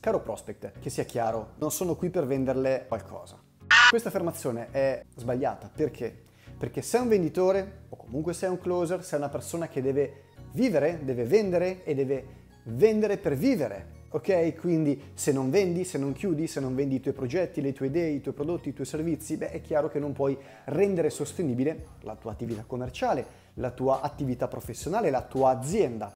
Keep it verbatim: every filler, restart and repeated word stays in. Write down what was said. Caro prospect, che sia chiaro, non sono qui per venderle qualcosa. Questa affermazione è sbagliata. Perché? Perché se sei un venditore, o comunque sei un closer, sei una persona che deve vivere, deve vendere e deve vendere per vivere. Ok? Quindi se non vendi, se non chiudi, se non vendi i tuoi progetti, le tue idee, i tuoi prodotti, i tuoi servizi, beh, è chiaro che non puoi rendere sostenibile la tua attività commerciale, la tua attività professionale, la tua azienda.